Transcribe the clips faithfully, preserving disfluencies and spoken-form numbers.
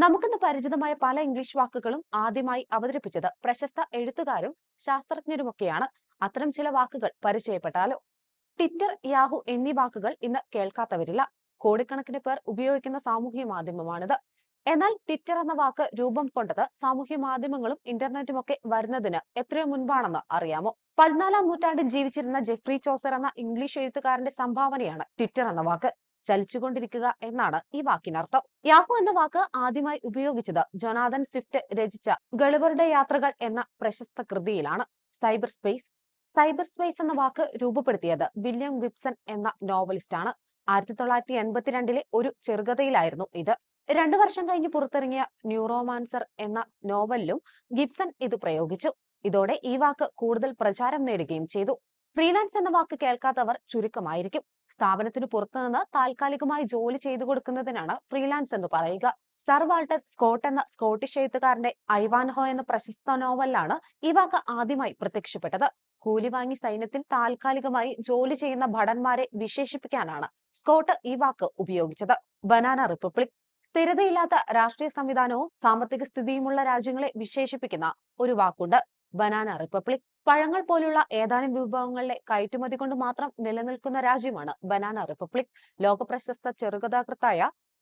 നമുക്കിന്ന് പരിചിതമായ പല ഇംഗ്ലീഷ് വാക്കുകളും ആദ്യമായി അവതരിപ്പിച്ചത് പ്രശസ്ത എഴുത്തുകാരും ശാസ്ത്രജ്ഞരുമൊക്കെയാണ്. അത്തരം ചില വാക്കുകൾ പരിചയപ്പെട്ടാലോ? ട്വിറ്റർ, യാഹു എന്നീ വാക്കുകൾ ഇന്ന് കേൾക്കാത്തവരില്ല. കോടിക്കണക്കിന് പേർ ഉപയോഗിക്കുന്ന സാമൂഹ്യ മാധ്യമമാണിത്. എന്നാൽ ട്വിറ്റർ എന്ന വാക്ക് രൂപം കൊണ്ടത് സാമൂഹ്യ മാധ്യമങ്ങളും ഇന്റർനെറ്റുമൊക്കെ വരുന്നതിന് എത്രയോ മുൻപാണെന്ന് അറിയാമോ? പതിനാലാം നൂറ്റാണ്ടിൽ ജീവിച്ചിരുന്ന ജെഫ്രി ചോസർ എന്ന ഇംഗ്ലീഷ് എഴുത്തുകാരന്റെ സംഭാവനയാണ് ട്വിറ്റർ എന്ന വാക്ക്. ചലിച്ചുകൊണ്ടിരിക്കുക എന്നാണ് ഈ വാക്കിനർത്ഥം. യാഹു എന്ന വാക്ക് ആദ്യമായി ഉപയോഗിച്ചത് ജൊനാഥൻ സ്വിഫ്റ്റ് രചിച്ച ഗളിവറുടെ യാത്രകൾ എന്ന പ്രശസ്ത കൃതിയിലാണ്. സൈബർ സ്പേസ് സൈബർ സ്പേസ് എന്ന വാക്ക് രൂപപ്പെടുത്തിയത് വില്യം വിപ്സൺ എന്ന നോവലിസ്റ്റ് ആണ്. ആയിരത്തി തൊള്ളായിരത്തി എൺപത്തിരണ്ടിലെ ഒരു ചെറുകഥയിലായിരുന്നു ഇത്. രണ്ടു വർഷം കഴിഞ്ഞ് പുറത്തിറങ്ങിയ ന്യൂറോമാൻസർ എന്ന നോവലിലും ഗിബ്സൺ ഇത് പ്രയോഗിച്ചു. ഇതോടെ ഈ വാക്ക് കൂടുതൽ പ്രചാരം നേടുകയും ചെയ്തു. ഫ്രീലാൻസ് എന്ന വാക്ക് കേൾക്കാത്തവർ ചുരുക്കമായിരിക്കും. സ്ഥാപനത്തിനു പുറത്തുനിന്ന് താൽക്കാലികമായി ജോലി ചെയ്തു കൊടുക്കുന്നതിനാണ് ഫ്രീലാൻസ് എന്ന് പറയുക. സർ വാൾട്ടർ സ്കോട്ട് എന്ന സ്കോട്ടിഷ് എഴുത്തുകാരന്റെ ഐവാൻഹോ എന്ന പ്രശസ്ത നോവലിലാണ് ഈ വാക്ക് ആദ്യമായി പ്രത്യക്ഷപ്പെട്ടത്. കൂലി വാങ്ങി സൈന്യത്തിൽ താൽക്കാലികമായി ജോലി ചെയ്യുന്ന ഭടന്മാരെ വിശേഷിപ്പിക്കാനാണ് സ്കോട്ട് ഈ വാക്ക് ഉപയോഗിച്ചത്. ബനാന റിപ്പബ്ലിക് സ്ഥിരതയില്ലാത്ത രാഷ്ട്രീയ സംവിധാനവും സാമ്പത്തിക സ്ഥിതിയുമുള്ള രാജ്യങ്ങളെ വിശേഷിപ്പിക്കുന്ന ഒരു വാക്കുണ്ട്, ബനാന റിപ്പബ്ലിക്. പഴങ്ങൾ പോലുള്ള ഏതാനും വിഭവങ്ങളിലെ കയറ്റുമതി കൊണ്ട് മാത്രം നിലനിൽക്കുന്ന രാജ്യമാണ് ബനാന റിപ്പബ്ലിക്. ലോകപ്രശസ്ത ചെറുകഥാകൃത്തായ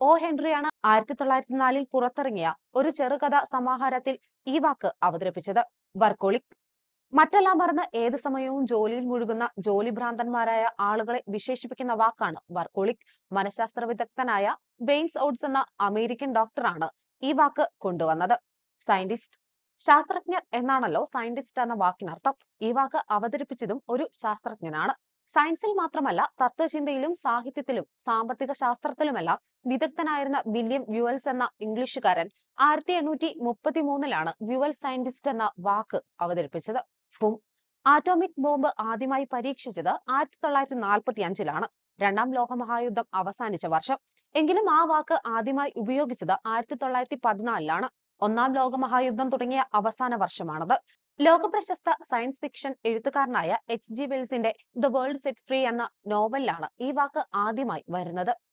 ഒ ഹെൻറിയാണ് ആയിരത്തി തൊള്ളായിരത്തി നാലിൽ പുറത്തിറങ്ങിയ ഒരു ചെറുകഥാ സമാഹാരത്തിൽ ഈ വാക്ക് അവതരിപ്പിച്ചത്. വർക്കോളിക് മറ്റെല്ലാം മറന്ന് ഏത് സമയവും ജോലിയിൽ മുഴുകുന്ന ജോലി ഭ്രാന്തന്മാരായ ആളുകളെ വിശേഷിപ്പിക്കുന്ന വാക്കാണ് വർക്കോളിക്. മനഃശാസ്ത്ര വിദഗ്ധനായ ബെയിൻസ് ഓട്സ് എന്ന അമേരിക്കൻ ഡോക്ടറാണ് ഈ വാക്ക് കൊണ്ടുവന്നത്. സയന്റിസ്റ്റ് ശാസ്ത്രജ്ഞർ എന്നാണല്ലോ സയന്റിസ്റ്റ് എന്ന വാക്കിനർത്ഥം. ഈ വാക്ക് അവതരിപ്പിച്ചതും ഒരു ശാസ്ത്രജ്ഞനാണ്. സയൻസിൽ മാത്രമല്ല തത്വചിന്തയിലും സാഹിത്യത്തിലും സാമ്പത്തിക ശാസ്ത്രത്തിലുമെല്ലാം വിദഗ്ധനായിരുന്ന വില്യം വ്യുവൽസ് എന്ന ഇംഗ്ലീഷുകാരൻ ആയിരത്തി എണ്ണൂറ്റി മുപ്പത്തി മൂന്നിലാണ് വ്യുവൽ സയന്റിസ്റ്റ് എന്ന വാക്ക് അവതരിപ്പിച്ചത്. ഫും ആറ്റോമിക് ബോംബ് ആദ്യമായി പരീക്ഷിച്ചത് ആയിരത്തി തൊള്ളായിരത്തി നാൽപ്പത്തി അഞ്ചിലാണ്, രണ്ടാം ലോകമഹായുദ്ധം അവസാനിച്ച വർഷം. എങ്കിലും ആ വാക്ക് ആദ്യമായി ഉപയോഗിച്ചത് ആയിരത്തി തൊള്ളായിരത്തി പതിനാലിലാണ്. ഒന്നാം ലോകമഹായുദ്ധം തുടങ്ങിയ അവസാന വർഷമാണത്. ലോകപ്രശസ്ത സയൻസ് ഫിക്ഷൻ എഴുത്തുകാരനായ എച്ച് ജി വെൽസിന്റെ ദ വേൾഡ് സെറ്റ് ഫ്രീ എന്ന നോവലിലാണ് ഈ വാക്ക് ആദ്യമായി വരുന്നത്.